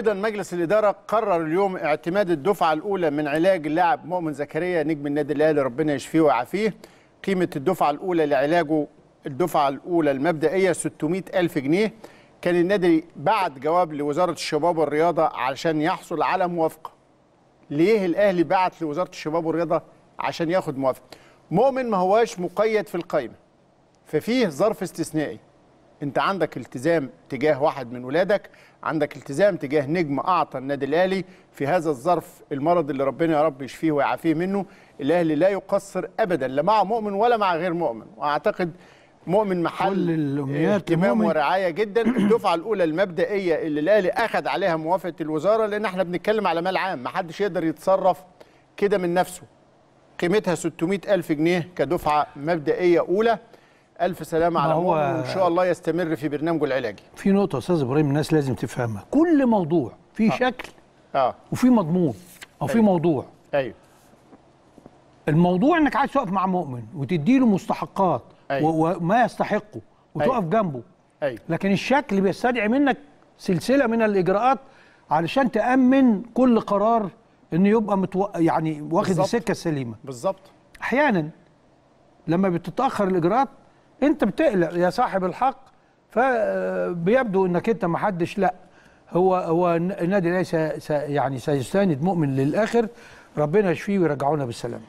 إذا مجلس الإدارة قرر اليوم اعتماد الدفعة الأولى من علاج اللاعب مؤمن زكريا نجم النادي الأهلي، ربنا يشفيه ويعافيه. قيمة الدفعة الأولى لعلاجه، الدفعة الأولى المبدئية 600,000 جنيه. كان النادي بعت جواب لوزارة الشباب والرياضة علشان يحصل على موافقة. ليه الأهلي بعت لوزارة الشباب والرياضة عشان ياخد موافقة؟ مؤمن ما هواش مقيد في القائمة، ففيه ظرف استثنائي. انت عندك التزام تجاه واحد من ولادك، عندك التزام تجاه نجم اعطى النادي الاهلي في هذا الظرف المرض اللي ربنا يا رب يشفيه ويعافيه منه. الاهلي لا يقصر ابدا، لا مع مؤمن ولا مع غير مؤمن، واعتقد مؤمن محل اهتمام ورعايه جدا. الدفعه الاولى المبدئيه اللي الاهلي اخذ عليها موافقه الوزاره، لان احنا بنتكلم على مال عام، ما حدش يقدر يتصرف كده من نفسه. قيمتها 600,000 جنيه كدفعه مبدئيه اولى. ألف سلامة على مؤمن، وإن شاء الله يستمر في برنامجه العلاجي. في نقطة يا أستاذ إبراهيم الناس لازم تفهمها، كل موضوع في شكل وفي مضمون أو في موضوع. أيوه، الموضوع إنك عايز تقف مع مؤمن وتدي له مستحقات وما يستحقه وتقف جنبه. لكن الشكل بيستدعي منك سلسلة من الإجراءات علشان تأمن كل قرار إنه يبقى يعني واخد السكة السليمة. بالظبط. أحيانا لما بتتأخر الإجراءات انت بتقلق يا صاحب الحق، فبيبدو انك انت ما حدش، لا هو النادي الاهلي يعني سيساند مؤمن للاخر. ربنا يشفيه ويرجعونا بالسلامه.